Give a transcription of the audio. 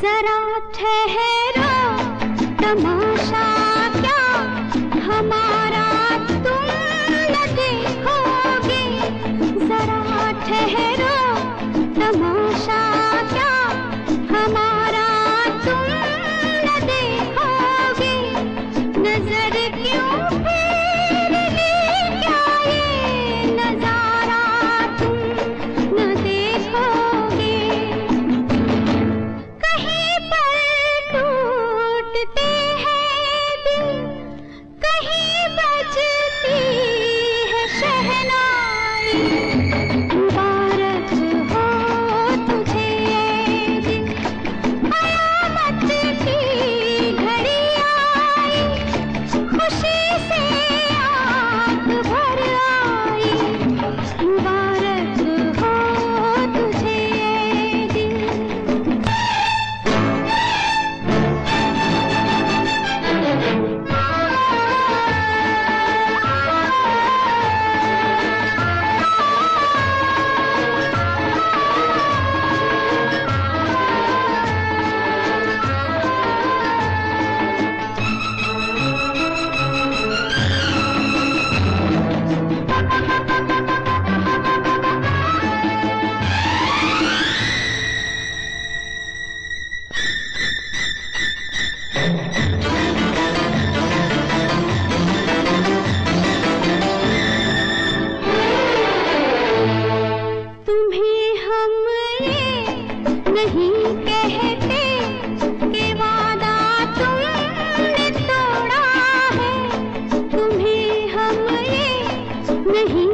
जरा ठहरा तमाशा क्या हमारा तुम न देखोगे, जरा ठहरा तमाशा क्या हमारा तुम न देखोगे। नजर क्यों फेर ली क्या ये नजारा तुम न देखोगे। नहीं